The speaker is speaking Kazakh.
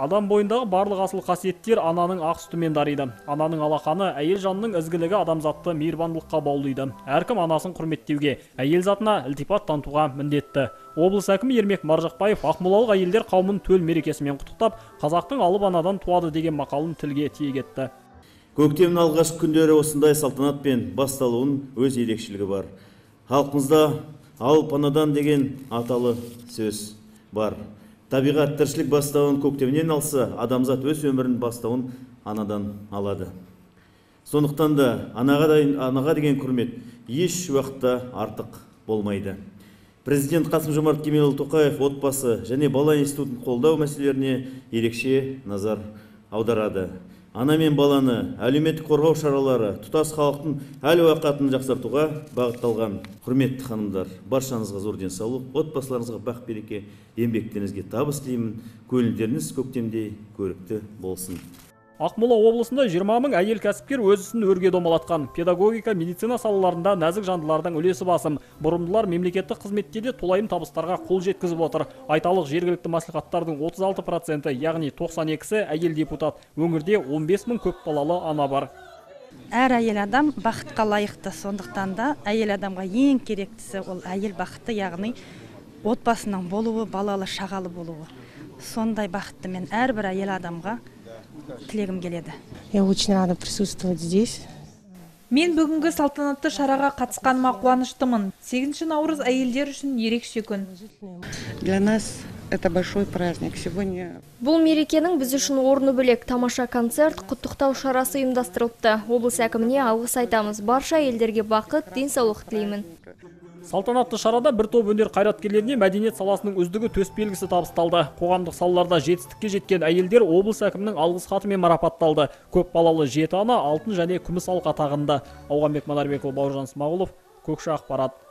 Адам бойындағы барлық асыл қасиеттер ананың ақ сүтімен дариды. Ананың алақаны, әйел жанының ізгілігі адамзатты мейірбандылыққа баулиды. Әркім анасын құрметтеуге, әйел затына ілтипат танытуға міндетті. Облыс әкімі Ермек Маржақбаев ақмолалық әйелдер қауымын төл мерекесімен құттықтап, қазақтың алып анадан туады деген мақалын тілге тиек етті. Көктемнің алғашқы күндері осындай салтанатпен басталуының өз ерекшелігі бар. Халқымызда алып анадан деген аталы сөз бар. Табиғат тіршілік бастауын көктемнен алса, адамзат өз өмірін бастауын анадан алады. Сондықтан да анаға деген құрмет еш уақытта артық болмайды. Президент Қасым Жомарт Кемелұлы Тоқаев отбасы және бала институтын қолдау мәселелеріне ерекше назар аударады. Ана мен баланы әлеуметтік қорғау шаралары тұтас халықтың әл уақатын жақсартуға бағытталған. Құрметті ханымдар, баршаңызға зор денсаулық, отбасыларыңызға бақ береке, еңбектеріңізге табыс тілеймін. Көңілдеріңіз көктемдей көрікті болсын. Ақмола облысында 20 мың әйел кәсіпкер өз ісін өрге домалатқан. Педагогика, медицина салаларында нәзік жандылардың үлесі басым. Бұрымдылар мемлекеттік қызметте де толайым табыстарға қол жеткізіп отыр. Айталық жергілікті мәслихаттардың 36%, яғни 92-сі әйел депутат. Өңірде 15 мың көп балалы ана бар. Әр әйел адам бақытқа лайықты. Сондықтан да әйел адамға ең керектісі ол әйел бақыты, яғни отбасының болуы, балалы, шағалы болуы. Сондай бақытты мен әрбір әйел адамға тілегім келеді. Я очень рада присутствовать здесь. Мен бүгінгі салтанатты шараға қатысқаныма қуаныштымын. 8 наурыз әйелдер үшін ерекше күн. Для нас это большой праздник. Сегодня бұл мерекенің біз үшін орны бөлек. Тамаша концерт, құттықтау шарасы ұйымдастырылды. Облыс әкіміне алғыс айтамыз. Барша әйелдерге бақыт, денсаулық тілеймін. Салтанатты шарада бір топ өнер қайраткерлеріне мәдениет саласының үздігі төсбелгісі табысталды. Қоғамдық салаларда жетістікке жеткен әйелдер облыс әкімінің алғыс хатымен марапатталды. Көп балалы 7 ана алтын және күміс алқа тағынды. Auğanbek Arbekul Bauyrjansy Mağylov, Көкші Ақпарат.